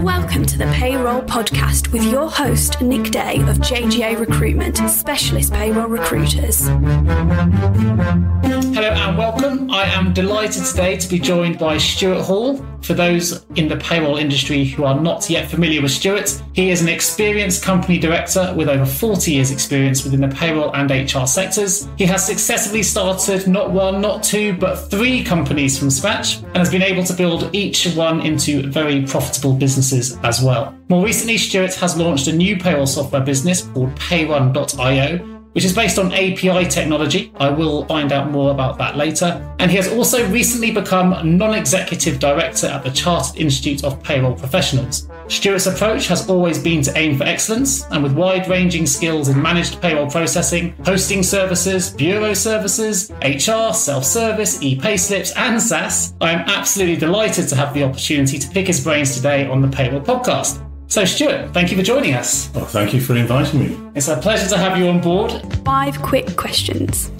Welcome to the Payroll Podcast with your host, Nick Day of JGA Recruitment, Specialist Payroll Recruiters. Hello and welcome. I am delighted today to be joined by Stuart Hall. For those in the payroll industry who are not yet familiar with Stuart, he is an experienced company director with over 40 years' experience within the payroll and HR sectors. He has successfully started not one, not two, but three companies from scratch and has been able to build each one into very profitable businesses as well. More recently, Stuart has launched a new payroll software business called payrun.io, which is based on API technology. I will find out more about that later. And he has also recently become non-executive director at the Chartered Institute of Payroll Professionals. Stuart's approach has always been to aim for excellence, and with wide-ranging skills in managed payroll processing, hosting services, bureau services, HR, self-service, e-payslips, and SaaS, I am absolutely delighted to have the opportunity to pick his brains today on the Payroll Podcast. So, Stuart, thank you for joining us. Well, thank you for inviting me. It's a pleasure to have you on board. 5 quick questions.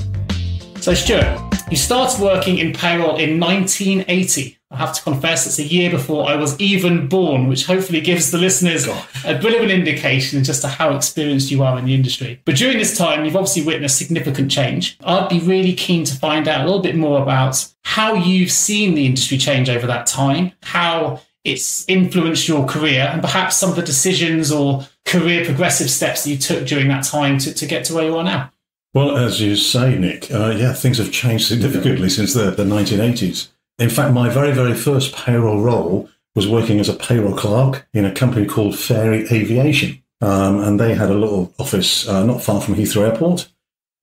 So, Stuart, you started working in payroll in 1980. I have to confess, it's a year before I was even born, which hopefully gives the listeners a bit of an indication just to how experienced you are in the industry. But during this time, you've obviously witnessed significant change. I'd be really keen to find out a little bit more about how you've seen the industry change over that time, how it's influenced your career and perhaps some of the decisions or career progressive steps that you took during that time to get to where you are now. Well, as you say, Nick, things have changed significantly since the 1980s. In fact, my very, very first payroll role was working as a payroll clerk in a company called Ferry Aviation. And they had a little office not far from Heathrow Airport.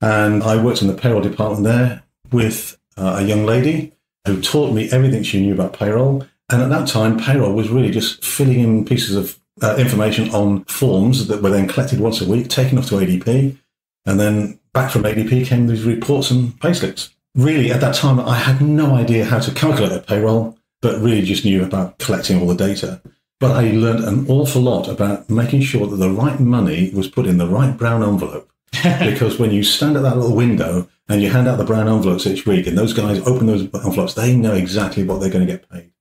And I worked in the payroll department there with a young lady who taught me everything she knew about payroll. And at that time, payroll was really just filling in pieces of information on forms that were then collected once a week, taken off to ADP, and then back from ADP came these reports and payslips. Really, at that time, I had no idea how to calculate a payroll, but really just knew about collecting all the data. But I learned an awful lot about making sure that the right money was put in the right brown envelope. Because when you stand at that little window and you hand out the brown envelopes each week, and those guys open those envelopes, they know exactly what they're going to get paid.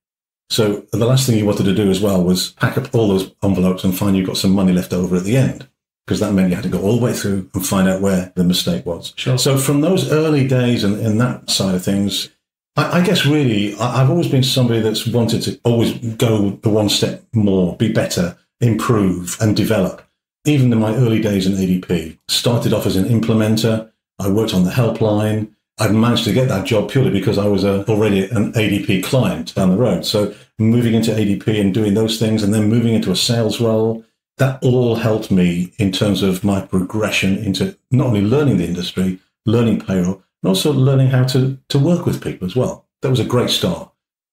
So the last thing you wanted to do as well was pack up all those envelopes and find you've got some money left over at the end, because that meant you had to go all the way through and find out where the mistake was. Sure. So from those early days and that side of things, I guess really I've always been somebody that's wanted to always go the one step more, be better, improve and develop. Even in my early days in ADP, started off as an implementer. I worked on the helpline. I've managed to get that job purely because I was already an ADP client down the road. So moving into ADP and doing those things and then moving into a sales role, that all helped me in terms of my progression into not only learning the industry, learning payroll, but also learning how to work with people as well. That was a great start.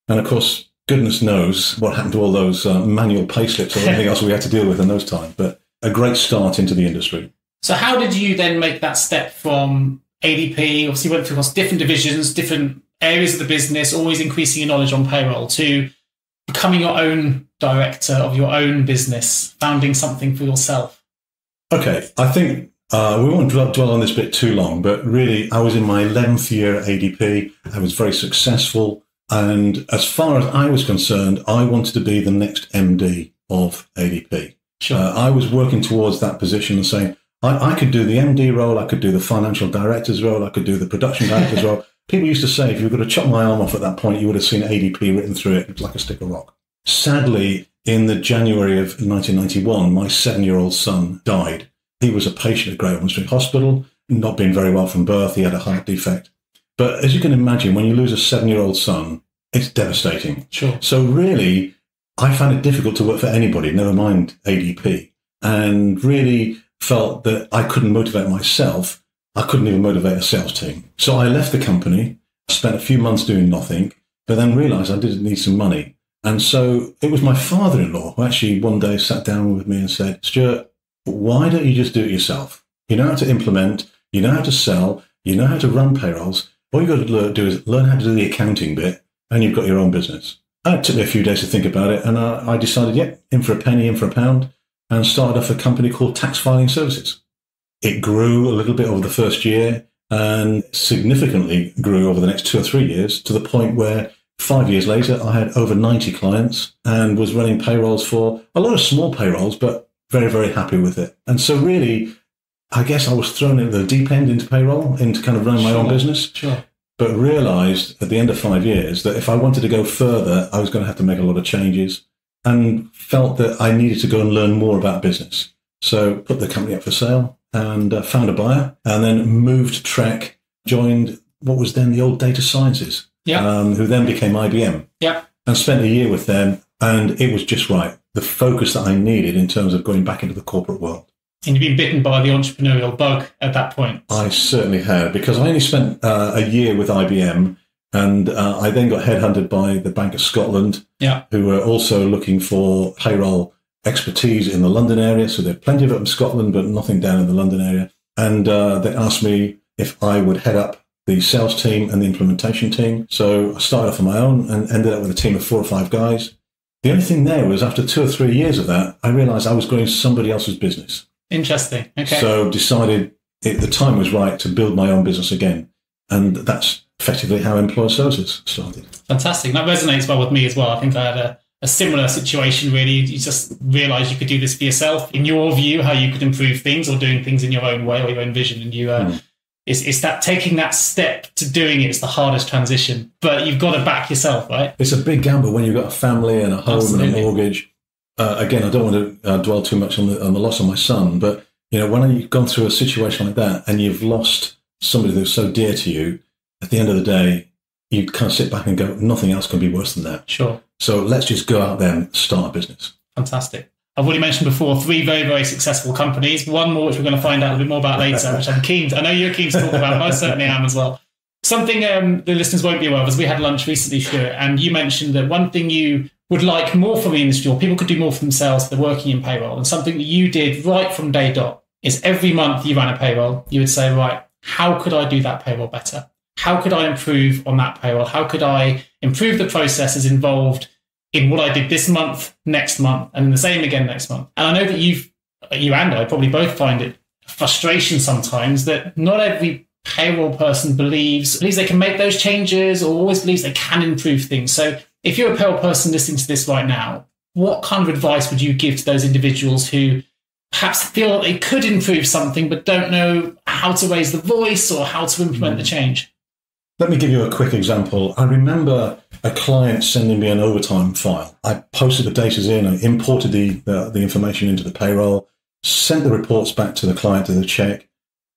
And of course, goodness knows what happened to all those manual payslips or anything else we had to deal with in those times, but a great start into the industry. So how did you then make that step from ADP, obviously went across different divisions, different areas of the business, always increasing your knowledge on payroll, to becoming your own director of your own business, founding something for yourself? Okay, I think we won't dwell on this bit too long, but really I was in my 11th year at ADP. I was very successful. And as far as I was concerned, I wanted to be the next MD of ADP. Sure. I was working towards that position and saying, I could do the MD role, I could do the financial director's role, I could do the production director's role. People used to say, if you were going to chop my arm off at that point, you would have seen ADP written through it like a stick of rock. Sadly, in the January of 1991, my 7-year-old son died. He was a patient at Great Ormond Street Hospital, not being very well from birth. He had a heart defect. But as you can imagine, when you lose a 7-year-old son, it's devastating. Sure. So really, I found it difficult to work for anybody, never mind ADP. And really felt that I couldn't motivate myself. I couldn't even motivate a sales team. So I left the company, spent a few months doing nothing, but then realized I did need some money. And so it was my father-in-law who actually one day sat down with me and said, Stuart, why don't you just do it yourself? You know how to implement, you know how to sell, you know how to run payrolls. All you've got to do is learn how to do the accounting bit, and you've got your own business. And it took me a few days to think about it, and I decided, yeah, in for a penny, in for a pound, and started off a company called Tax Filing Services. It grew a little bit over the first year, and significantly grew over the next 2 or 3 years to the point where 5 years later, I had over 90 clients and was running payrolls for a lot of small payrolls, but very, very happy with it. And so really, I guess I was thrown at the deep end into payroll, into kind of running my own business, but realized at the end of 5 years that if I wanted to go further, I was going to have to make a lot of changes and felt that I needed to go and learn more about business. So put the company up for sale and found a buyer and then moved to Trek, joined what was then the old Data Sciences. Who then became IBM. And spent a year with them, and it was just right, the focus that I needed in terms of going back into the corporate world. And you've been bitten by the entrepreneurial bug at that point. I certainly had, because I only spent a year with IBM, and I then got headhunted by the Bank of Scotland, who were also looking for payroll expertise in the London area. So there are plenty of it in Scotland, but nothing down in the London area. And they asked me if I would head up the sales team and the implementation team. So I started off on my own and ended up with a team of 4 or 5 guys. The only thing there was after 2 or 3 years of that, I realized I was growing somebody else's business. Interesting. Okay. So decided the time was right to build my own business again. And that's effectively how Employer Services started. Fantastic. That resonates well with me as well. I think I had a similar situation, really. You just realized you could do this for yourself. In your view, how you could improve things or doing things in your own way or your own vision. And you... It's that taking that step to doing it is the hardest transition, but you've got to back yourself, right? It's a big gamble when you've got a family and a home and a mortgage. Again, I don't want to dwell too much on the loss of my son, but you know, when you've gone through a situation like that and you've lost somebody that's so dear to you, at the end of the day, you kind of sit back and go, nothing else can be worse than that. Sure. So let's just go out there and start a business. Fantastic. I've already mentioned before 3 very, very successful companies, one more which we're going to find out a little bit more about later, which I'm keen to, I know you're keen to talk about, and I certainly am as well. Something the listeners won't be aware of is we had lunch recently, Stuart, and you mentioned that one thing you would like more from the industry, or people could do more for themselves, they're working in payroll, and something that you did right from day dot is every month you ran a payroll, you would say, right, how could I do that payroll better? How could I improve on that payroll? How could I improve the processes involved in what I did this month, next month, and the same again next month? And I know that you and I probably both find it a frustration sometimes that not every payroll person believes they can make those changes or always believes they can improve things. So if you're a payroll person listening to this right now, what kind of advice would you give to those individuals who perhaps feel that they could improve something but don't know how to raise the voice or how to implement the change? Let me give you a quick example. I remember a client sending me an overtime file. I posted the data in, I imported the information into the payroll, sent the reports back to the client to the check,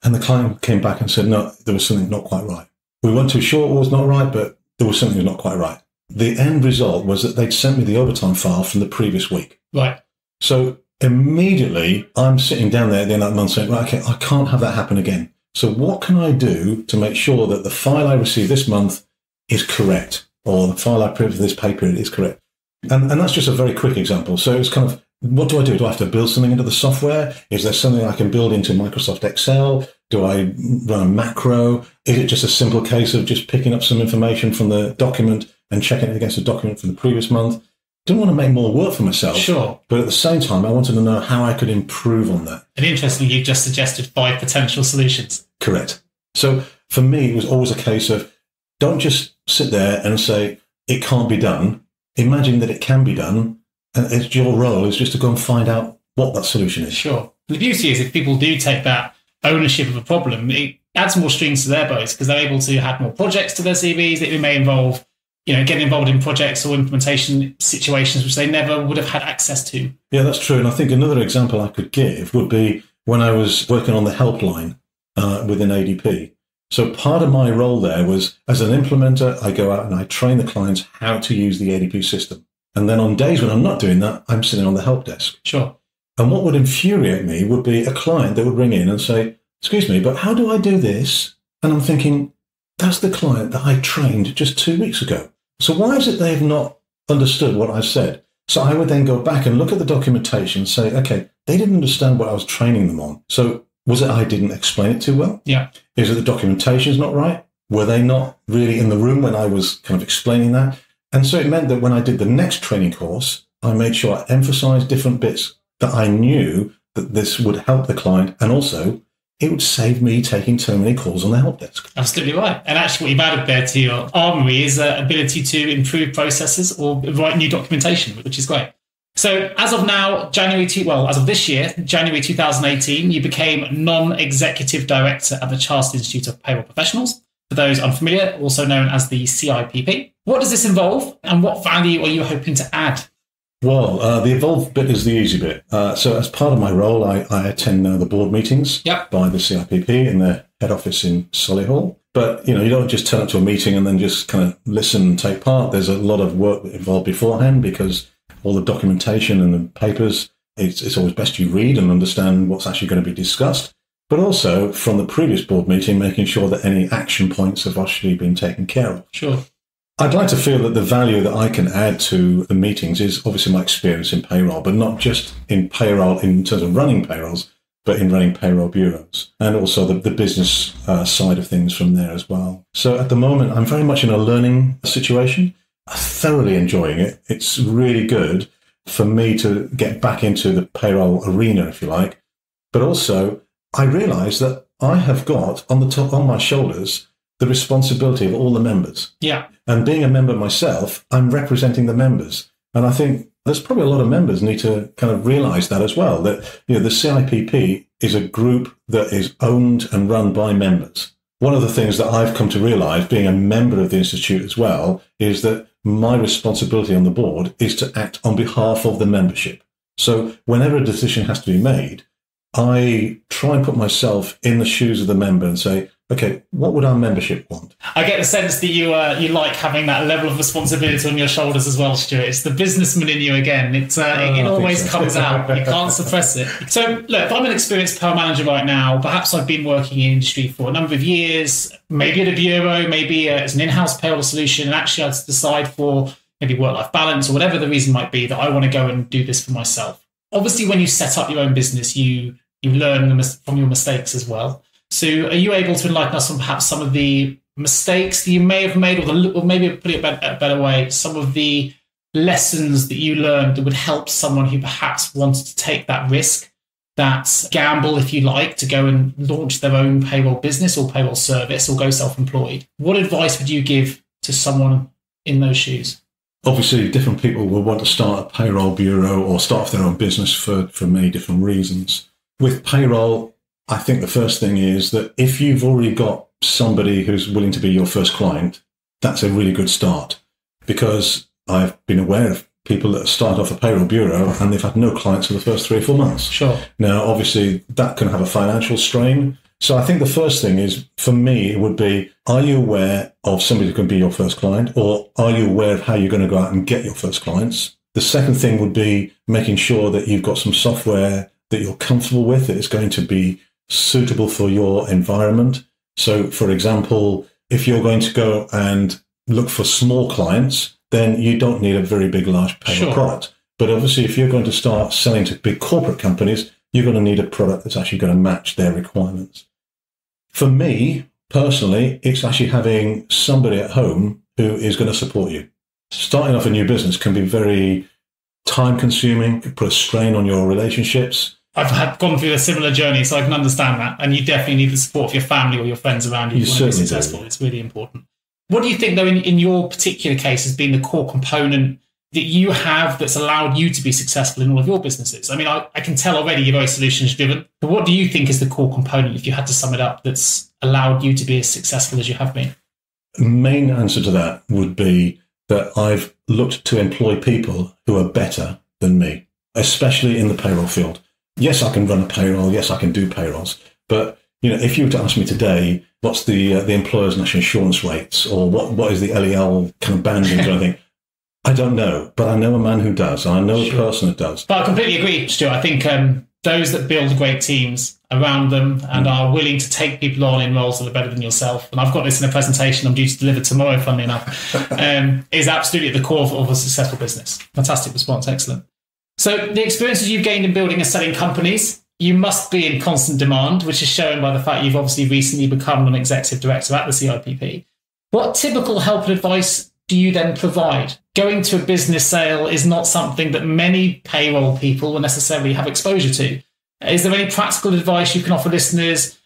and the client came back and said, no, there was something not quite right. We weren't too sure what was not right, but there was something not quite right. The end result was that they'd sent me the overtime file from the previous week. Right. So immediately, I'm sitting down there at the end of that month saying, well, okay, I can't have that happen again. So what can I do to make sure that the file I receive this month is correct, or the file I print for this pay period is correct? And that's just a very quick example. So it's kind of, what do? Do I have to build something into the software? Is there something I can build into Microsoft Excel? Do I run a macro? Is it just a simple case of just picking up some information from the document and checking it against a document from the previous month? Didn't want to make more work for myself. Sure. But at the same time, I wanted to know how I could improve on that. And interestingly, you've just suggested 5 potential solutions. Correct. So for me, it was always a case of don't just sit there and say, it can't be done. Imagine that it can be done. And it's your role is just to go and find out what that solution is. Sure. The beauty is if people do take that ownership of a problem, it adds more strings to their bows because they're able to add more projects to their CVs that may involve, you know, getting involved in projects or implementation situations which they never would have had access to. Yeah, that's true. And I think another example I could give would be when I was working on the helpline within ADP. So part of my role there was, as an implementer, I go out and I train the clients how to use the ADP system. And then on days when I'm not doing that, I'm sitting on the help desk. Sure. And what would infuriate me would be a client that would ring in and say, excuse me, but how do I do this? And I'm thinking, that's the client that I trained just 2 weeks ago. So why is it they've not understood what I've said? So I would then go back and look at the documentation and say, okay, they didn't understand what I was training them on. So was it I didn't explain it too well? Yeah. Is it the documentation's not right? Were they not really in the room when I was kind of explaining that? And so it meant that when I did the next training course, I made sure I emphasized different bits that I knew that this would help the client and also it would save me taking so many calls on the help desk. Absolutely right. And actually what you've added there to your armory is the ability to improve processes or write new documentation, which is great. So as of now, January 2018, you became non-executive director at the Chartered Institute of Payroll Professionals. For those unfamiliar, also known as the CIPP. What does this involve and what value are you hoping to add? Well, the involved bit is the easy bit. So as part of my role, I attend the board meetings by the CIPP in their head office in Solihull. But, you don't just turn up to a meeting and then just kind of listen and take part. There's a lot of work involved beforehand because all the documentation and the papers, it's always best you read and understand what's actually going to be discussed. But also from the previous board meeting, making sure that any action points have actually been taken care of. Sure. I'd like to feel that the value that I can add to the meetings is obviously my experience in payroll, but not just in payroll in terms of running payrolls, but in running payroll bureaus and also the business side of things from there as well. So at the moment, I'm very much in a learning situation. I'm thoroughly enjoying it. It's really good for me to get back into the payroll arena, if you like. But also, I realise that I have got on my shoulders the responsibility of all the members. Yeah. And being a member myself, I'm representing the members. And I think there's probably a lot of members need to kind of realise that as well, that the CIPP is a group that is owned and run by members. One of the things that I've come to realise, being a member of the Institute as well, is that my responsibility on the board is to act on behalf of the membership. So whenever a decision has to be made, I try and put myself in the shoes of the member and say, okay, what would our membership want? I get the sense that you like having that level of responsibility on your shoulders as well, Stuart. It's the businessman in you again. It always comes out. You can't suppress it. So, look, if I'm an experienced payroll manager right now, perhaps I've been working in industry for a number of years, maybe at a bureau, maybe as an in-house payroll solution, and actually I decide for maybe work-life balance or whatever the reason might be that I want to go and do this for myself. Obviously, when you set up your own business, you learn from your mistakes as well. So are you able to enlighten us on perhaps some of the mistakes that you may have made, or maybe put it a better way, some of the lessons that you learned that would help someone who perhaps wanted to take that risk, that gamble, if you like, to go and launch their own payroll business or payroll service or go self-employed? What advice would you give to someone in those shoes? Obviously, different people will want to start a payroll bureau or start their own business for many different reasons. With payroll, I think the first thing is that if you've already got somebody who's willing to be your first client, that's a really good start, because I've been aware of people that start off a payroll bureau and they've had no clients for the first 3 or 4 months. Sure. Now, obviously, that can have a financial strain. So I think the first thing is, for me, it would be, are you aware of somebody who can be your first client, or are you aware of how you're going to go out and get your first clients? The second thing would be making sure that you've got some software that you're comfortable with, that is going to be suitable for your environment. So, for example, if you're going to go and look for small clients, then you don't need a very big, large payroll product. But obviously, if you're going to start selling to big corporate companies, you're going to need a product that's actually going to match their requirements. For me, personally, it's actually having somebody at home who is going to support you. Starting off a new business can be very time-consuming, can put a strain on your relationships. I've gone through a similar journey, so I can understand that. And you definitely need the support of your family or your friends around you to be successful. It's really important. What do you think, though, in your particular case has been the core component that you have that's allowed you to be successful in all of your businesses? I mean, I can tell already you're very solutions driven, but what do you think is the core component, if you had to sum it up, that's allowed you to be as successful as you have been? The main answer to that would be that I've looked to employ people who are better than me, especially in the payroll field. Yes, I can run a payroll. Yes, I can do payrolls. But, if you were to ask me today, what's the employer's national insurance rates, or what is the LEL kind of banding or anything? I don't know, but I know a man who does. I know a person who does. But I completely agree, Stuart. I think those that build great teams around them and are willing to take people on in roles that are better than yourself, and I've got this in a presentation I'm due to deliver tomorrow, funnily enough, is absolutely at the core of a successful business. Fantastic response. Excellent. So the experiences you've gained in building and selling companies, you must be in constant demand, which is shown by the fact you've obviously recently become an executive director at the CIPP. What typical help and advice do you then provide? Going to a business sale is not something that many payroll people will necessarily have exposure to. Is there any practical advice you can offer listeners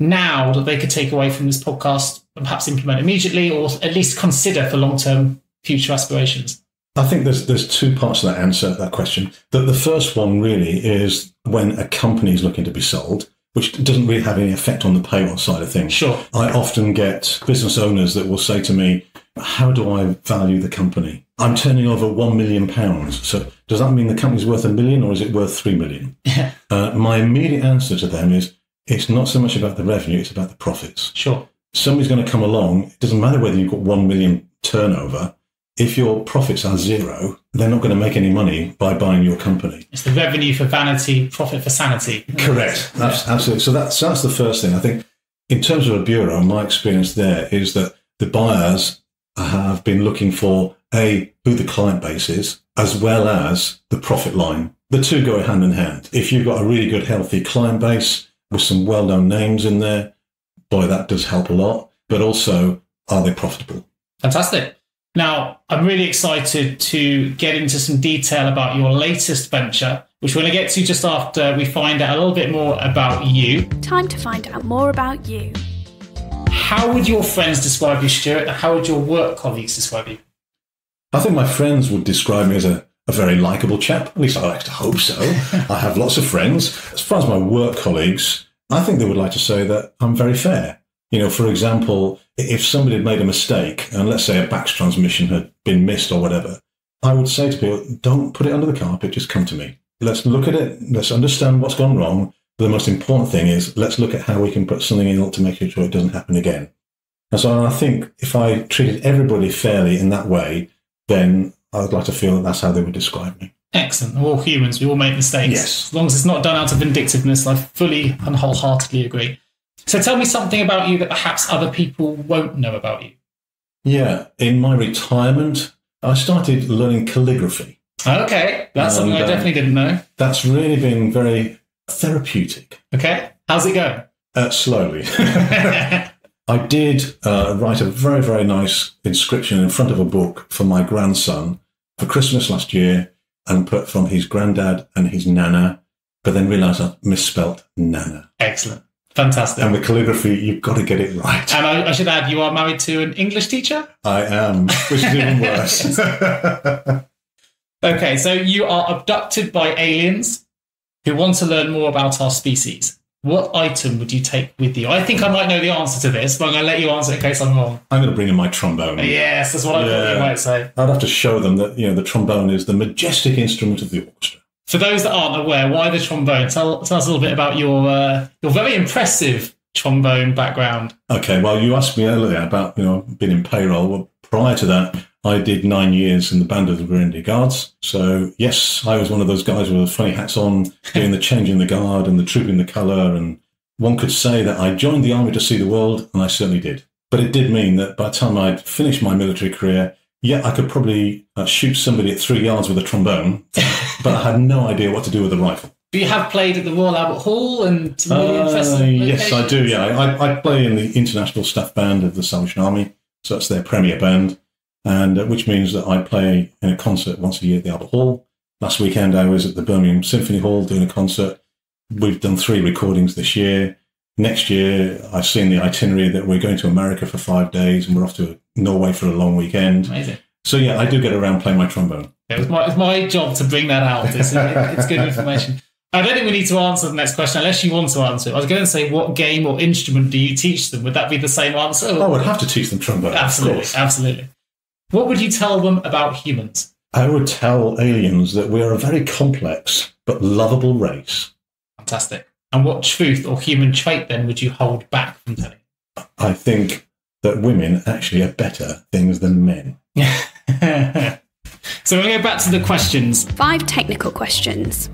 now that they could take away from this podcast and perhaps implement immediately, or at least consider for long-term future aspirations? I think there's two parts to that answer, that question. The first one really is when a company is looking to be sold, which doesn't really have any effect on the payroll side of things. Sure. I often get business owners that will say to me, how do I value the company? I'm turning over £1 million. So does that mean the company's worth £1 million or is it worth £3 million? Yeah. My immediate answer to them is, it's not so much about the revenue, it's about the profits. Sure. Somebody's going to come along. It doesn't matter whether you've got £1 million turnover. If your profits are zero, they're not going to make any money by buying your company. It's the revenue for vanity, profit for sanity. Correct. That's, yeah. Absolutely. So that's the first thing. I think in terms of a bureau, my experience there is that the buyers have been looking for, A, who the client base is, as well as the profit line. The two go hand in hand. If you've got a really good, healthy client base with some well-known names in there, boy, that does help a lot. But also, are they profitable? Fantastic. Now, I'm really excited to get into some detail about your latest venture, which we're going to get to just after we find out a little bit more about you. Time to find out more about you. How would your friends describe you, Stuart? And how would your work colleagues describe you? I think my friends would describe me as a very likeable chap. At least I like to hope so. I have lots of friends. As far as my work colleagues, I think they would like to say that I'm very fair. You know, for example, if somebody had made a mistake, and let's say a batch transmission had been missed or whatever, I would say to people, don't put it under the carpet, just come to me. Let's look at it, let's understand what's gone wrong. But the most important thing is, let's look at how we can put something in to make sure it doesn't happen again. And so I think if I treated everybody fairly in that way, then I would like to feel that that's how they would describe me. Excellent. We're all humans, we all make mistakes. Yes. As long as it's not done out of vindictiveness, I fully and wholeheartedly agree. So tell me something about you that perhaps other people won't know about you. Yeah. In my retirement, I started learning calligraphy. Okay. That's something I definitely didn't know. That's really been very therapeutic. Okay. How's it going? Slowly. I did write a very, very nice inscription in front of a book for my grandson for Christmas last year and put from his granddad and his nana, but then realised I misspelt nana. Excellent. Fantastic. And the calligraphy, you've got to get it right. And I should add, you are married to an English teacher? I am, which is even worse. Okay, so you are abducted by aliens who want to learn more about our species. What item would you take with you? I think I might know the answer to this, but I'm going to let you answer in case I'm wrong. I'm going to bring in my trombone. Yes, that's what I thought you might say. I'd have to show them that, you know, the trombone is the majestic instrument of the orchestra. For those that aren't aware, why the trombone? Tell us a little bit about your very impressive trombone background. Okay, well, you asked me earlier about, you know, being in payroll. Well, prior to that, I did 9 years in the band of the Grenadier Guards. So, yes, I was one of those guys with the funny hats on, doing the changing the guard and the trooping the colour. And one could say that I joined the army to see the world, and I certainly did. But it did mean that by the time I'd finished my military career, yeah, I could probably shoot somebody at 3 yards with a trombone, but I had no idea what to do with a rifle. Do you have played at the Royal Albert Hall and some really interesting locations? Yes, I do, yeah. I play in the International Staff Band of the Salvation Army, so that's their premier band, and which means that I play in a concert once a year at the Albert Hall. Last weekend I was at the Birmingham Symphony Hall doing a concert. We've done 3 recordings this year. Next year, I've seen the itinerary that we're going to America for 5 days and we're off to Norway for a long weekend. Amazing. So, yeah, I do get around playing my trombone. It's my job to bring that out. It's good information. I don't think we need to answer the next question unless you want to answer it. I was going to say, what game or instrument do you teach them? Would that be the same answer? I would have to teach them trombone. Absolutely, absolutely. What would you tell them about humans? I would tell aliens that we are a very complex but lovable race. Fantastic. And what truth or human trait, then, would you hold back from telling? I think that women actually are better things than men. So we'll go back to the questions. 5 technical questions.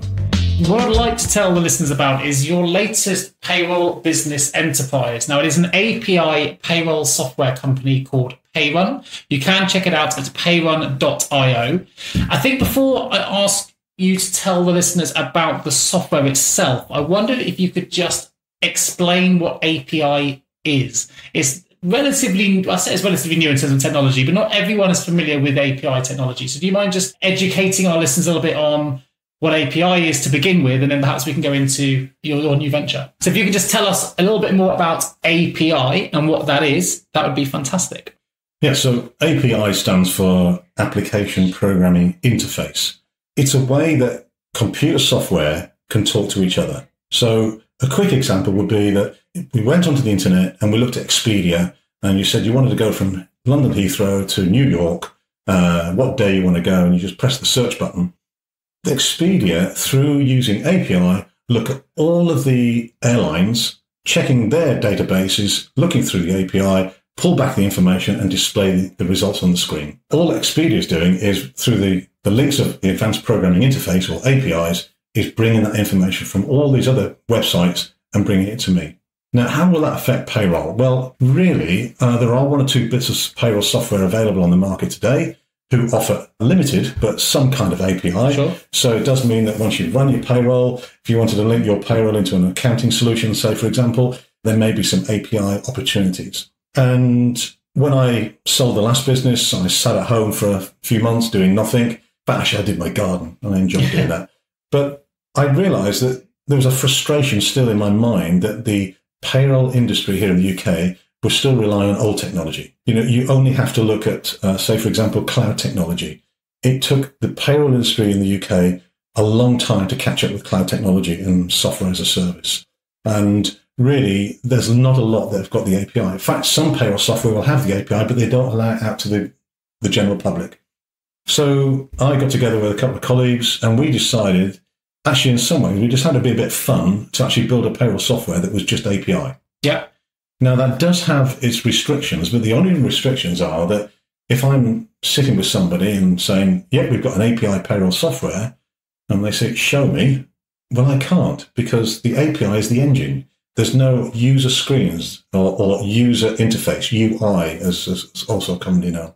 What I'd like to tell the listeners about is your latest payroll business enterprise. Now, it is an API payroll software company called Payrun. You can check it out at payrun.io. I think before I ask you to tell the listeners about the software itself, I wondered if you could just explain what API is. It's relatively, I say it's relatively new in terms of technology, but not everyone is familiar with API technology. So do you mind just educating our listeners a little bit on what API is to begin with, and then perhaps we can go into your new venture. So if you can just tell us a little bit more about API and what that is, that would be fantastic. Yeah, so API stands for Application Programming Interface. It's a way that computer software can talk to each other. So a quick example would be that we went onto the internet and we looked at Expedia, and you said you wanted to go from London Heathrow to New York, what day you want to go, and you just press the search button. Expedia, through using API, look at all of the airlines, checking their databases, looking through the API, pull back the information and display the results on the screen. All Expedia is doing is, through the links of the Advanced Programming Interface, or APIs, is bringing that information from all these other websites and bringing it to me. Now, how will that affect payroll? Well, really, there are one or two bits of payroll software available on the market today who offer limited, but some kind of API. Sure. So it does mean that once you run your payroll, if you wanted to link your payroll into an accounting solution, say, for example, there may be some API opportunities. And when I sold the last business, I sat at home for a few months doing nothing. But actually, I did my garden, and I enjoyed doing that. But I realised that there was a frustration still in my mind that the payroll industry here in the UK was still relying on old technology. You know, you only have to look at, say, for example, cloud technology. It took the payroll industry in the UK a long time to catch up with cloud technology and software as a service. And really, there's not a lot that have got the API. In fact, some payroll software will have the API, but they don't allow it out to the general public. So I got together with a couple of colleagues, and we decided, actually, in some ways, we just had to be a bit fun to actually build a payroll software that was just API. Yeah. Now, that does have its restrictions, but the only restrictions are that if I'm sitting with somebody and saying, yeah, we've got an API payroll software, and they say, show me, well, I can't, because the API is the engine. There's no user screens or user interface, UI, as also commonly known.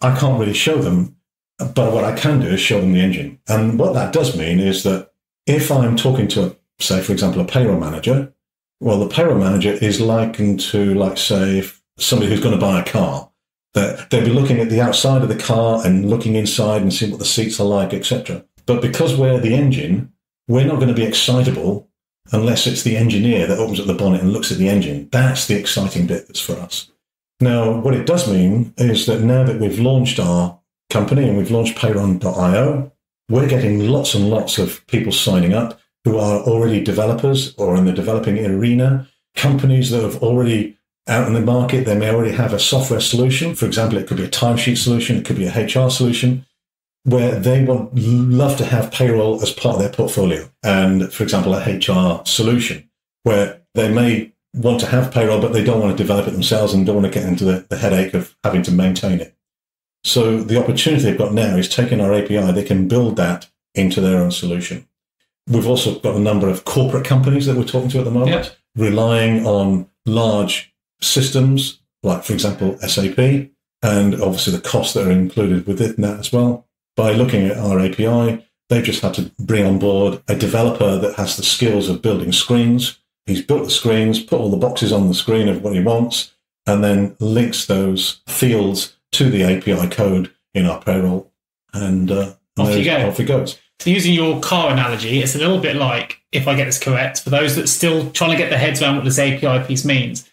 I can't really show them, but what I can do is show them the engine. And what that does mean is that if I'm talking to, say, for example, a payroll manager, well, the payroll manager is likened to, like, say, somebody who's going to buy a car. They'll be looking at the outside of the car and looking inside and seeing what the seats are like, etc. But because we're the engine, we're not going to be excitable unless it's the engineer that opens up the bonnet and looks at the engine. That's the exciting bit that's for us. Now, what it does mean is that now that we've launched our company and we've launched payrun.io, we're getting lots and lots of people signing up who are already developers or in the developing arena, companies that have already out in the market, they may already have a software solution. For example, it could be a timesheet solution, it could be a HR solution, where they would love to have payroll as part of their portfolio. And, for example, a HR solution, where they may want to have payroll, but they don't want to develop it themselves and don't want to get into the headache of having to maintain it. So the opportunity they've got now is taking our API, they can build that into their own solution. We've also got a number of corporate companies that we're talking to at the moment, yep, relying on large systems, like, for example, SAP, and obviously the costs that are included within that as well. By looking at our API, they've just had to bring on board a developer that has the skills of building screens. He's built the screens, put all the boxes on the screen of what he wants, and then links those fields to the API code in our payroll. And off he goes. So using your car analogy, it's a little bit like, if I get this correct, for those that's still trying to get their heads around what this API piece means,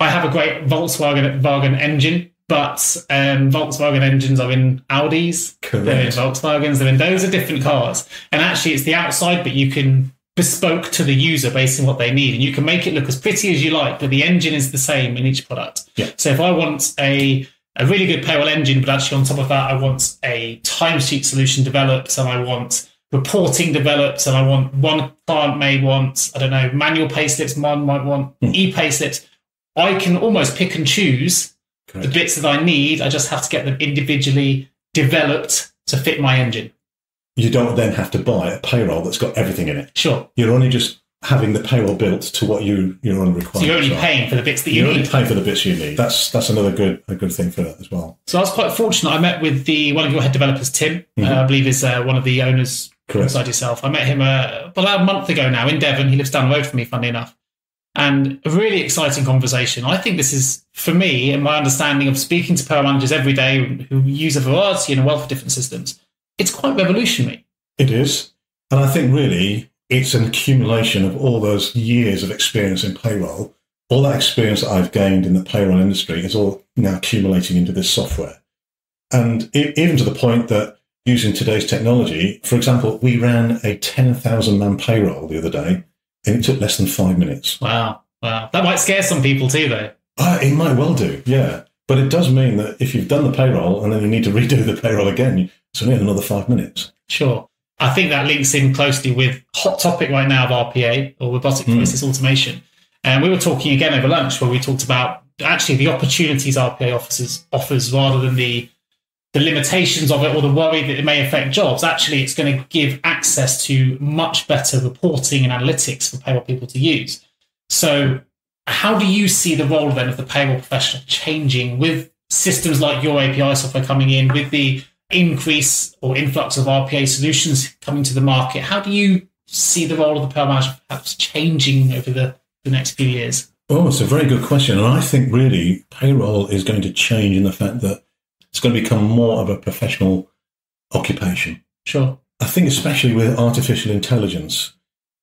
I have a great Volkswagen engine, but Volkswagen engines are in Audis, correct, they're in Volkswagens, they're in those are different cars. And actually, it's the outside, but you can bespoke to the user based on what they need. And you can make it look as pretty as you like, but the engine is the same in each product. Yeah. So if I want a really good payroll engine, but actually on top of that, I want a timesheet solution developed, and I want reporting developed, and I want one client may want, I don't know, manual payslips, mine might want e-payslips. I can almost pick and choose, correct, the bits that I need. I just have to get them individually developed to fit my engine. You don't then have to buy a payroll that's got everything in it. Sure. You're only just having the payroll built to what your own requirements. So you're only paying for the bits that you need. You're only paying for the bits you need. That's another good thing for that as well. So I was quite fortunate. I met with one of your head developers, Tim. I believe is one of the owners, correct, inside yourself. I met him about a month ago now in Devon. He lives down the road from me, funnily enough. And a really exciting conversation. I think this is, for me, in my understanding of speaking to payroll managers every day who use a variety and a wealth of different systems, it's quite revolutionary. It is. And I think really it's an accumulation of all those years of experience in payroll. All that experience that I've gained in the payroll industry is all now accumulating into this software. And even to the point that using today's technology, for example, we ran a 10,000-man payroll the other day, and it took less than 5 minutes. Wow. Wow. That might scare some people too, though. It might well do, yeah. But it does mean that if you've done the payroll and then you need to redo the payroll again, it's only another 5 minutes. Sure. I think that links in closely with hot topic right now of RPA, or robotic process automation. And we were talking again over lunch where we talked about actually the opportunities RPA offers rather than the limitations of it or the worry that it may affect jobs. Actually, it's going to give access to much better reporting and analytics for payroll people to use. So how do you see the role then of the payroll professional changing with systems like your API software coming in, with the increase or influx of RPA solutions coming to the market? How do you see the role of the payroll manager perhaps changing over the next few years? Oh, it's a very good question. And I think really payroll is going to change in the fact that it's going to become more of a professional occupation. Sure. I think especially with artificial intelligence,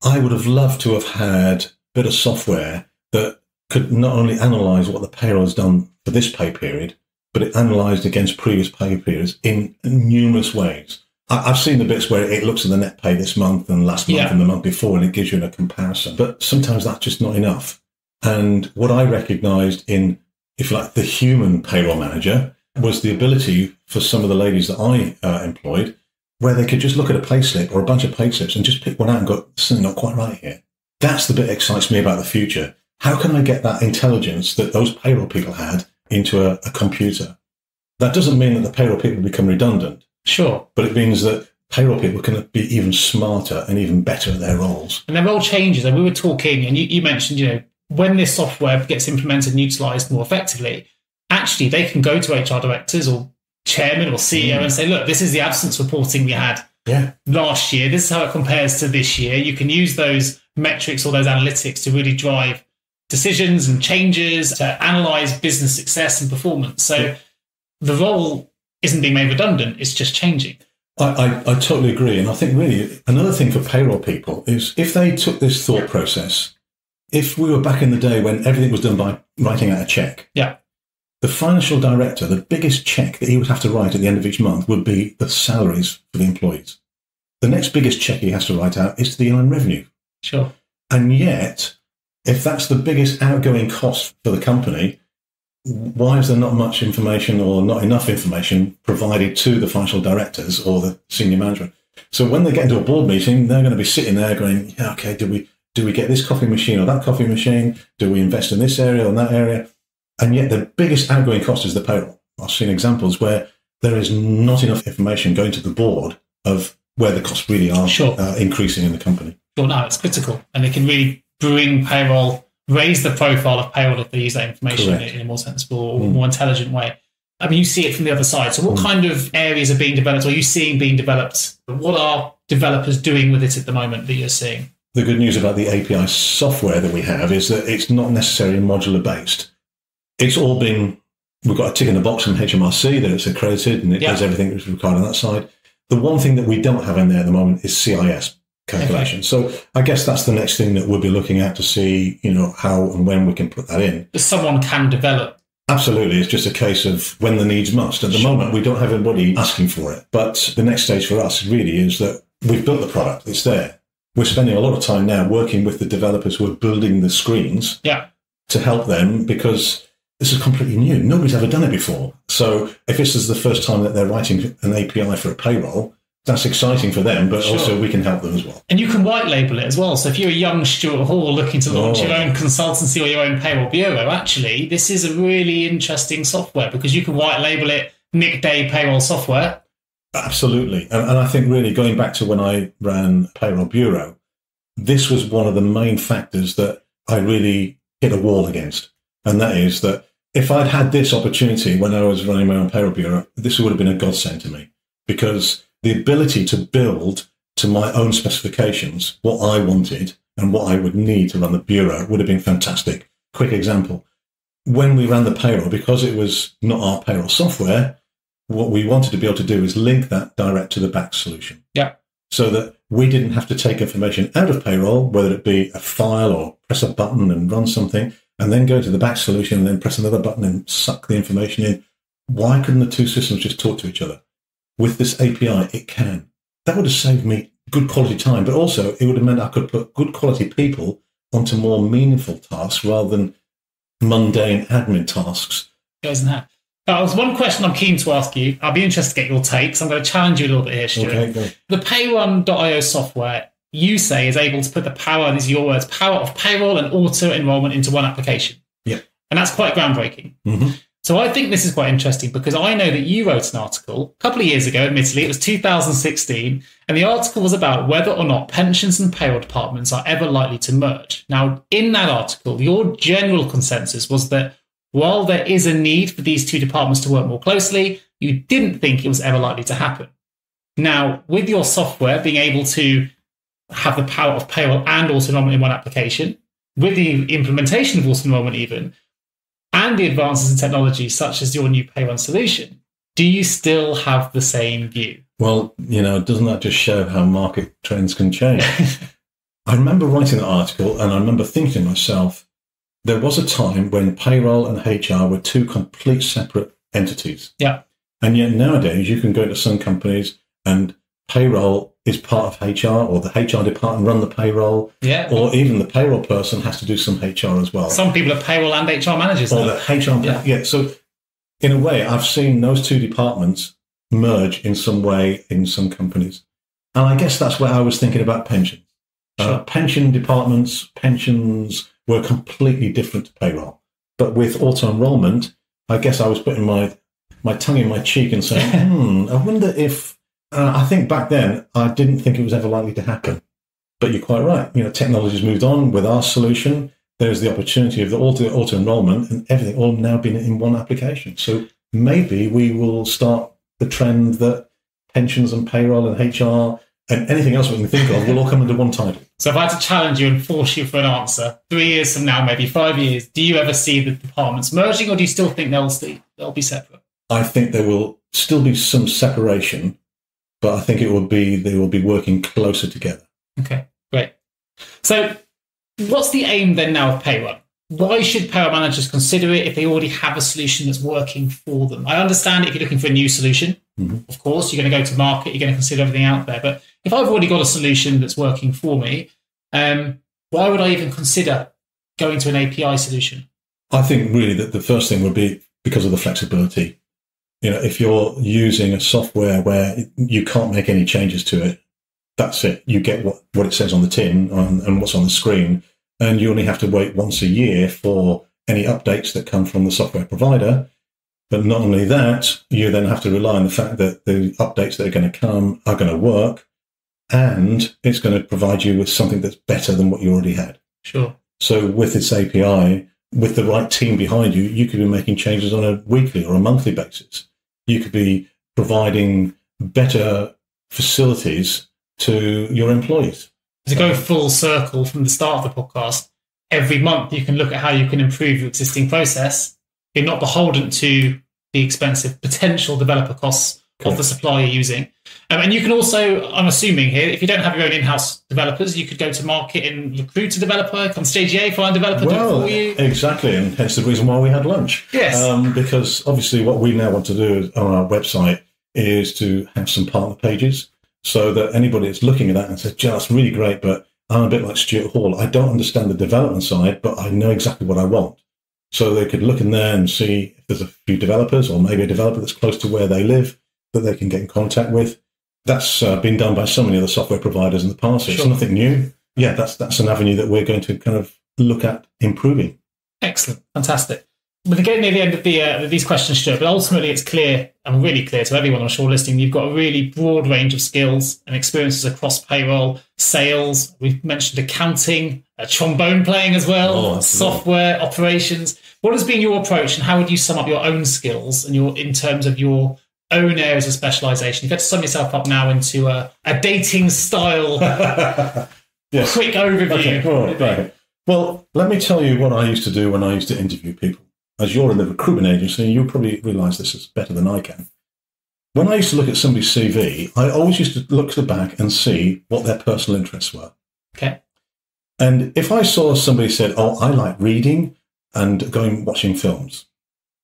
I would have loved to have had a bit of software that could not only analyse what the payroll has done for this pay period, but it analysed against previous pay periods in numerous ways. I've seen the bits where it looks at the net pay this month and last month and the month before, and it gives you a comparison. But sometimes that's just not enough. And what I recognised in, if you like, the human payroll manager was the ability for some of the ladies that I employed, where they could just look at a payslip or a bunch of payslips and just pick one out and go, something not quite right here. That's the bit that excites me about the future. How can I get that intelligence that those payroll people had into a computer? That doesn't mean that the payroll people become redundant. Sure. But it means that payroll people can be even smarter and even better at their roles. And their role changes. And we were talking, and you mentioned, you know, when this software gets implemented and utilised more effectively, actually, they can go to HR directors or chairman or CEO and say, look, this is the absence reporting we had last year. This is how it compares to this year. You can use those metrics or those analytics to really drive decisions and changes, to analyse business success and performance. So the role isn't being made redundant. It's just changing. I totally agree. And I think really another thing for payroll people is if they took this thought process, if we were back in the day when everything was done by writing out a cheque, the financial director, the biggest cheque that he would have to write at the end of each month would be the salaries for the employees. The next biggest cheque he has to write out is to the earned revenue. Sure. And yet, if that's the biggest outgoing cost for the company, why is there not much information or not enough information provided to the financial directors or the senior management? So when they get into a board meeting, they're going to be sitting there going, yeah, okay, do we get this coffee machine or that coffee machine? Do we invest in this area or that area? And yet the biggest outgoing cost is the payroll. I've seen examples where there is not enough information going to the board of where the costs really are increasing in the company. Sure, no, it's critical. And they can really bring payroll, raise the profile of payroll if they use that information in a more sensible or more intelligent way. I mean, you see it from the other side. So what kind of areas are being developed or are you seeing being developed? What are developers doing with it at the moment that you're seeing? The good news about the API software that we have is that it's not necessarily modular based. It's all been, we've got a tick in the box from HMRC that it's accredited and it does everything that's required on that side. The one thing that we don't have in there at the moment is CIS calculation. Okay. So I guess that's the next thing that we'll be looking at to see, you know, how and when we can put that in. But someone can develop. Absolutely. It's just a case of when the needs must. At the moment, we don't have anybody asking for it. But the next stage for us really is that we've built the product. It's there. We're spending a lot of time now working with the developers who are building the screens to help them because this is completely new. Nobody's ever done it before. So if this is the first time that they're writing an API for a payroll, that's exciting for them, but also we can help them as well. And you can white label it as well. So if you're a young Stuart Hall looking to launch your own consultancy or your own payroll bureau, actually, this is a really interesting software because you can white label it Nick Day payroll software. Absolutely. And I think really going back to when I ran Payroll Bureau, this was one of the main factors that I really hit a wall against. And that is that if I'd had this opportunity when I was running my own Payroll Bureau, this would have been a godsend to me because the ability to build to my own specifications what I wanted and what I would need to run the bureau would have been fantastic. Quick example. When we ran the payroll, because it was not our payroll software, what we wanted to be able to do is link that direct to the back solution. Yeah. so that we didn't have to take information out of payroll, whether it be a file or press a button and run something, and then go to the batch solution and then press another button and suck the information in. Why couldn't the two systems just talk to each other? With this API, it can. That would have saved me good quality time, but also it would have meant I could put good quality people onto more meaningful tasks rather than mundane admin tasks. Goes in that. There's one question I'm keen to ask you. I'll be interested to get your takes. I'm going to challenge you a little bit here, Stuart. Okay, go. The payrun.io software, you say, is able to put the power, and these are your words, power of payroll and auto-enrollment into one application. Yeah. And that's quite groundbreaking. Mm-hmm. So I think this is quite interesting because I know that you wrote an article a couple of years ago, admittedly, it was 2016, and the article was about whether or not pensions and payroll departments are ever likely to merge. Now, in that article, your general consensus was that while there is a need for these two departments to work more closely, you didn't think it was ever likely to happen. Now, with your software being able to have the power of payroll and auto-enrollment in one application, with the implementation of auto-enrollment even, and the advances in technology, such as your new payrun solution, do you still have the same view? Well, you know, doesn't that just show how market trends can change? I remember writing that article, and I remember thinking to myself, there was a time when payroll and HR were two complete separate entities. Yeah. And yet nowadays, you can go to some companies, and payroll is part of HR, or the HR department run the payroll, yeah, or even the payroll person has to do some HR as well. Some people are payroll and HR managers. Or the HR, yeah. So in a way, I've seen those two departments merge in some way in some companies. And I guess that's where I was thinking about pensions. Sure. Pension departments, pensions were completely different to payroll. But with auto-enrollment, I guess I was putting my tongue in my cheek and saying, I wonder if... I think back then, I didn't think it was ever likely to happen. But you're quite right. You know, technology's moved on. With our solution, there's the opportunity of the auto-enrollment and everything all now being in one application. So maybe we will start the trend that pensions and payroll and HR and anything else we can think of will all come under one title. So if I had to challenge you and force you for an answer, 3 years from now, maybe 5 years, do you ever see the departments merging, or do you still think they'll be separate? I think there will still be some separation, but I think they will be working closer together. Okay, great. So what's the aim then now of payrun? Why should payroll managers consider it if they already have a solution that's working for them? I understand if you're looking for a new solution, of course, you're going to go to market, you're going to consider everything out there. But if I've already got a solution that's working for me, why would I even consider going to an API solution? I think really that the first thing would be because of the flexibility. You know, if you're using a software where you can't make any changes to it, that's it. You get what it says on the tin and what's on the screen, and you only have to wait once a year for any updates that come from the software provider. But not only that, you then have to rely on the fact that the updates that are going to come are going to work, and it's going to provide you with something that's better than what you already had. Sure. So with this API, with the right team behind you, you could be making changes on a weekly or a monthly basis. You could be providing better facilities to your employees. To go full circle from the start of the podcast, every month you can look at how you can improve your existing process. You're not beholden to the expensive potential developer costs of the supplier you're using. And you can also, I'm assuming here, if you don't have your own in-house developers, you could go to market and recruit a developer, come to JGA, find a developer, do it for you. Exactly, and hence the reason why we had lunch. Yes. Because obviously what we now want to do on our website is to have some partner pages so that anybody that's looking at that and says, Joe, that's really great, but I'm a bit like Stuart Hall. I don't understand the development side, but I know exactly what I want. So they could look in there and see if there's a few developers or maybe a developer that's close to where they live that they can get in contact with. That's been done by so many other software providers in the past. It's nothing new. Yeah, that's an avenue that we're going to kind of look at improving. Excellent. Fantastic. We're getting near the end of these questions, Stuart, but ultimately it's clear, and really clear to everyone, I'm sure, listening, you've got a really broad range of skills and experiences across payroll, sales, we've mentioned accounting, trombone playing as well, software, operations. What has been your approach, and how would you sum up your own skills and in terms of your own areas of specialisation? You've got to sum yourself up now into a dating style quick overview. Okay. Well, let me tell you what I used to do when I used to interview people. As you're in the recruitment agency, you'll probably realise this is better than I can. When I used to look at somebody's CV, I always used to look to the back and see what their personal interests were. Okay. And if I saw somebody said, oh, I like reading and watching films,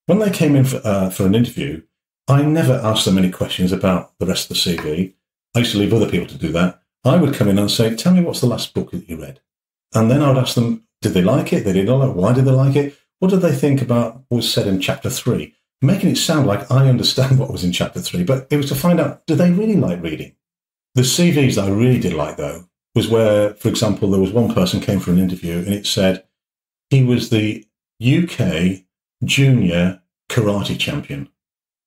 when they came in for an interview, I never asked them any questions about the rest of the CV. I used to leave other people to do that. I would come in and say, tell me what's the last book that you read. And then I would ask them, did they like it? They did not like it. Why did they like it? What did they think about what was said in chapter 3? Making it sound like I understand what was in chapter 3, but it was to find out, do they really like reading? The CVs that I really did like, though, was where, for example, there was one person came for an interview and it said he was the UK junior karate champion.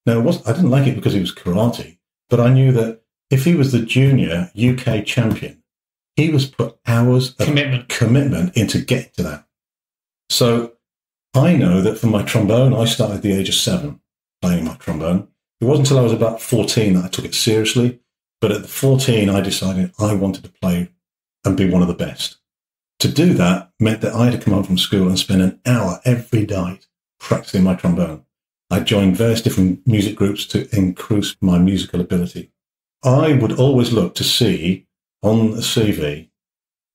Now, I didn't like it because he was karate, but I knew that if he was the junior UK champion, he was put hours of commitment into getting to that. So I know that for my trombone, I started at the age of 7 playing my trombone. It wasn't until I was about 14 that I took it seriously. But at 14, I decided I wanted to play and be one of the best. To do that meant that I had to come home from school and spend an hour every night practicing my trombone. I joined various different music groups to increase my musical ability. I would always look to see on a CV,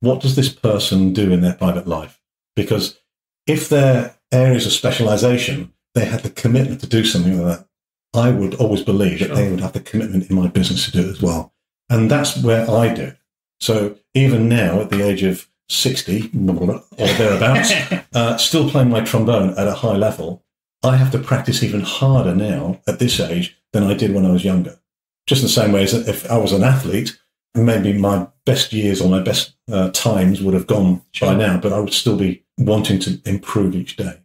what does this person do in their private life? Because if they're areas of specialization, they had the commitment to do something like that. I would always believe that they would have the commitment in my business to do it as well. And that's where I do. So even now at the age of 60 or thereabouts, still playing my trombone at a high level, I have to practice even harder now at this age than I did when I was younger. Just in the same way as if I was an athlete, maybe my best years or my best times would have gone by now, but I would still be wanting to improve each day.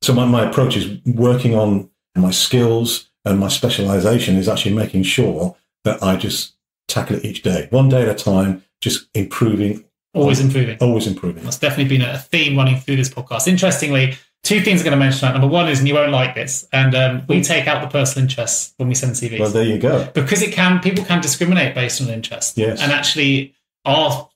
So my approach is working on my skills and my specialization is actually making sure that I just tackle it each day, one day at a time, just improving. Always improving. That's definitely been a theme running through this podcast. Interestingly, two things I'm going to mention. Number one is, and you won't like this, and we take out the personal interests when we send CVs. Well, there you go. Because people can discriminate based on interest. Yes. And actually our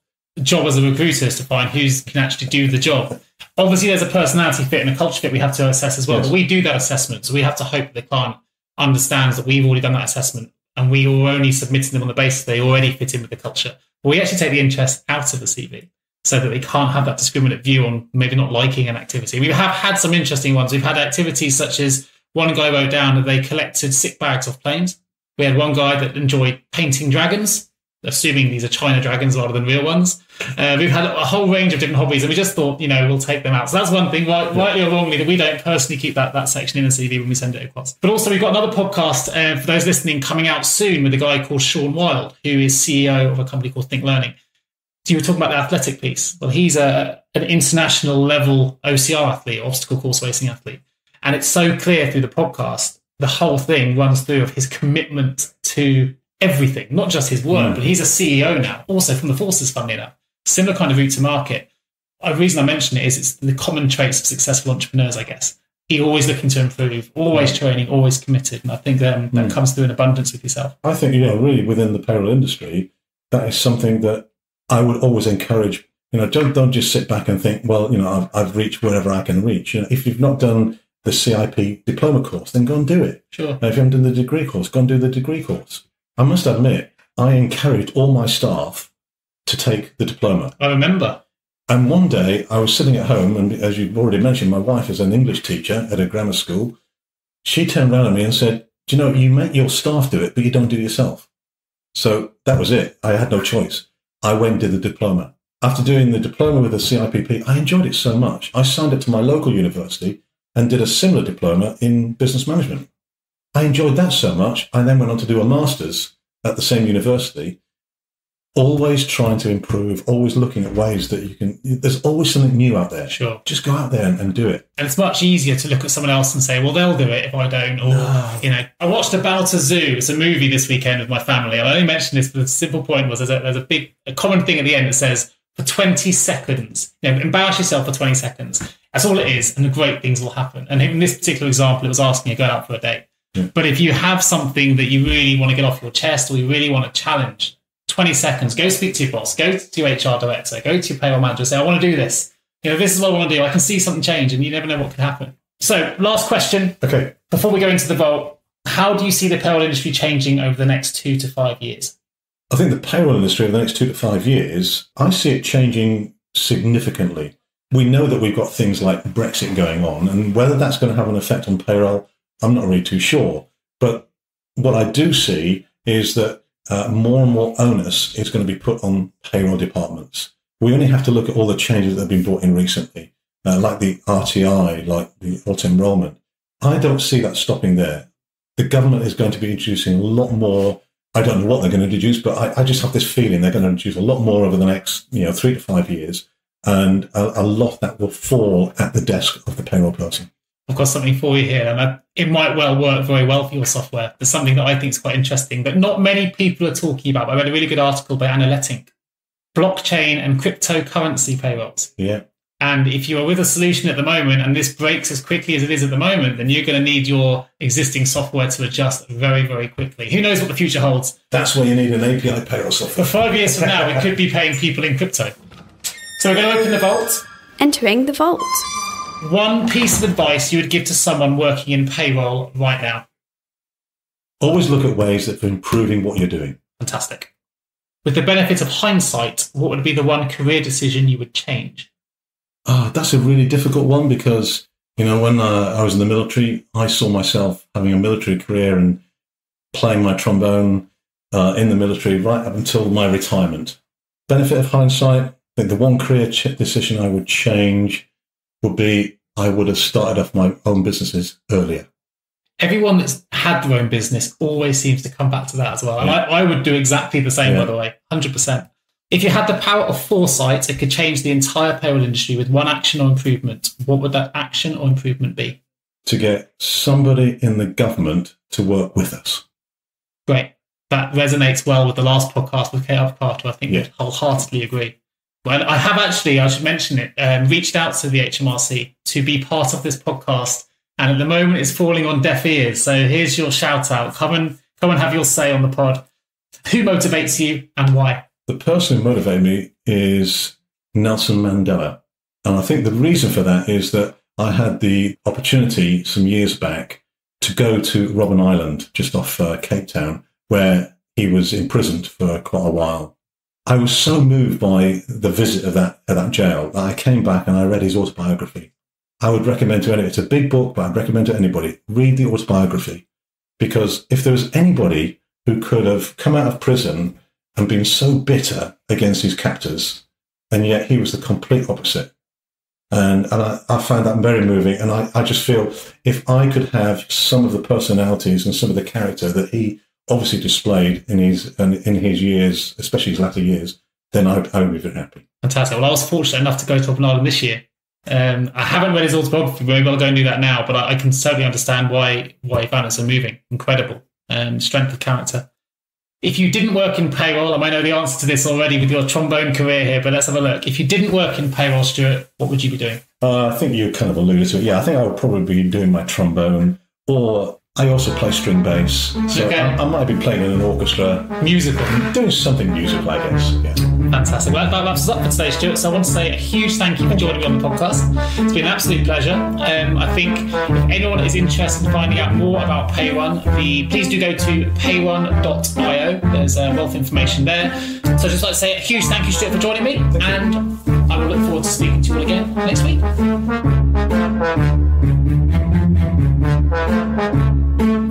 job as a recruiter is to find who can actually do the job. Obviously, there's a personality fit and a culture fit we have to assess as well. Yes. But we do that assessment, so we have to hope that the client understands that we've already done that assessment and we are only submitting them on the basis they already fit in with the culture. But we actually take the interest out of the CV so that we can't have that discriminate view on maybe not liking an activity. We have had some interesting ones. We've had activities such as one guy wrote down that they collected sick bags off planes. We had one guy that enjoyed painting dragons, assuming these are China dragons rather than real ones. We've had a whole range of different hobbies and we just thought, we'll take them out. So that's one thing, rightly or wrongly, that we don't personally keep that section in the CV when we send it across. But also we've got another podcast, for those listening, coming out soon with a guy called Sean Wilde, who is CEO of a company called Think Learning. So you were talking about the athletic piece. Well, he's an international level OCR athlete, obstacle course racing athlete. And it's so clear through the podcast, the whole thing runs through of his commitment to everything, not just his work, but he's a CEO now, also from the forces, funnily enough. Similar kind of route to market. The reason I mention it is it's the common traits of successful entrepreneurs, I guess. He's always looking to improve, always training, always committed. And I think that comes through in abundance with yourself. I think, really within the payroll industry, that is something that I would always encourage. Don't just sit back and think, I've reached wherever I can reach. If you've not done the CIP diploma course, then go and do it. Sure. If you haven't done the degree course, go and do the degree course. I must admit, I encouraged all my staff to take the diploma. I remember. And one day I was sitting at home, and as you've already mentioned, my wife is an English teacher at a grammar school. She turned around at me and said, do you know, you make your staff do it, but you don't do it yourself. So that was it. I had no choice. I went and did the diploma. After doing the diploma with the CIPP, I enjoyed it so much. I signed up to my local university and did a similar diploma in business management. I enjoyed that so much, I then went on to do a master's at the same university, always trying to improve, always looking at ways that you can, there's always something new out there. Sure. Just go out there and do it. And it's much easier to look at someone else and say, well, they'll do it if I don't. Or, I watched About a Zoo. It's a movie this weekend with my family. And I only mentioned this, but the simple point was there's a common thing at the end that says, for 20 seconds, embarrass yourself for 20 seconds. That's all it is. And the great things will happen. And in this particular example, it was asking you to go out for a date. Yeah. But if you have something that you really want to get off your chest or you really want to challenge, 20 seconds, go speak to your boss, go to your HR director, go to your payroll manager, say, I want to do this. This is what I want to do. I can see something change and you never know what could happen. So last question. Okay. Before we go into the vault, How do you see the payroll industry changing over the next 2 to 5 years? I think the payroll industry over the next 2 to 5 years, I see it changing significantly. We know that we've got things like Brexit going on, and whether that's going to have an effect on payroll, I'm not really too sure. But what I do see is that more and more onus is going to be put on payroll departments. We only have to look at all the changes that have been brought in recently, like the RTI, like the auto-enrollment. I don't see that stopping there. The government is going to be introducing a lot more. I don't know what they're going to introduce, but I just have this feeling they're going to introduce a lot more over the next 3 to 5 years. And a lot that will fall at the desk of the payroll person. I've got something for you here, and it might well work very well for your software. There's something that I think is quite interesting that not many people are talking about. I read a really good article by Anna Letting, blockchain and cryptocurrency payrolls. Yeah. And if you are with a solution at the moment and this breaks as quickly as it is at the moment, then you're going to need your existing software to adjust very, very quickly. Who knows what the future holds? That's where you need an API payroll software. For 5 years from now, we could be paying people in crypto. So we're going to open the vault. Entering the vault. One piece of advice you would give to someone working in payroll right now. Always look at ways of improving what you're doing. Fantastic. With the benefit of hindsight, what would be the one career decision you would change? That's a really difficult one because, when I was in the military, I saw myself having a military career and playing my trombone in the military right up until my retirement. Benefit of hindsight. I think the one career decision I would change would be I would have started off my own businesses earlier. Everyone that's had their own business always seems to come back to that as well. And yeah. I would do exactly the same, by the way, 100%. If you had the power of foresight, it could change the entire payroll industry with one action or improvement. What would that action or improvement be? To get somebody in the government to work with us. Great. That resonates well with the last podcast with Kate Alphacarter. I think we'd wholeheartedly agree. Well, I have actually, I should mention it, reached out to the HMRC to be part of this podcast. And at the moment, it's falling on deaf ears. So here's your shout out. Come and have your say on the pod. Who motivates you and why? The person who motivated me is Nelson Mandela. And I think the reason for that is that I had the opportunity some years back to go to Robben Island, just off Cape Town, where he was imprisoned for quite a while. I was so moved by the visit of that jail that I came back and I read his autobiography. I would recommend to anybody, it's a big book, but I'd recommend to anybody, read the autobiography. Because if there was anybody who could have come out of prison and been so bitter against his captors, and yet he was the complete opposite. And I found that very moving. And I just feel if I could have some of the personalities and some of the character that he obviously displayed in his years, especially his latter years, then I would be very happy. Fantastic. Well, I was fortunate enough to go to Robben Island this year. I haven't read his autobiography very well. I don't do that now, but I can certainly understand why he found it so moving. Incredible. Strength of character. If you didn't work in payroll, and I know the answer to this already with your trombone career here, but let's have a look. If you didn't work in payroll, Stuart, what would you be doing? I think you kind of alluded to it. Yeah, I think I would probably be doing my trombone, or I also play string bass, so okay. I might be playing in an orchestra. Musical. Doing something musical, I guess. Yeah. Fantastic. Well, that wraps us up for today, Stuart. So I want to say a huge thank you for joining me on the podcast. It's been an absolute pleasure. I think if anyone is interested in finding out more about Payrun, please do go to payrun.io. There's wealth information there. So I'd just like to say a huge thank you, Stuart, for joining me. And I will look forward to speaking to you all again next week.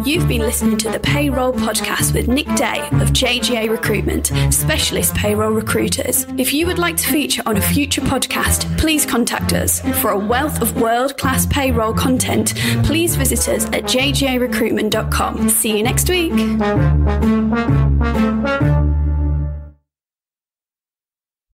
You've been listening to the Payroll Podcast with Nick Day of JGA Recruitment, specialist payroll recruiters. If you would like to feature on a future podcast, please contact us. For a wealth of world-class payroll content, please visit us at jgarecruitment.com. See you next week.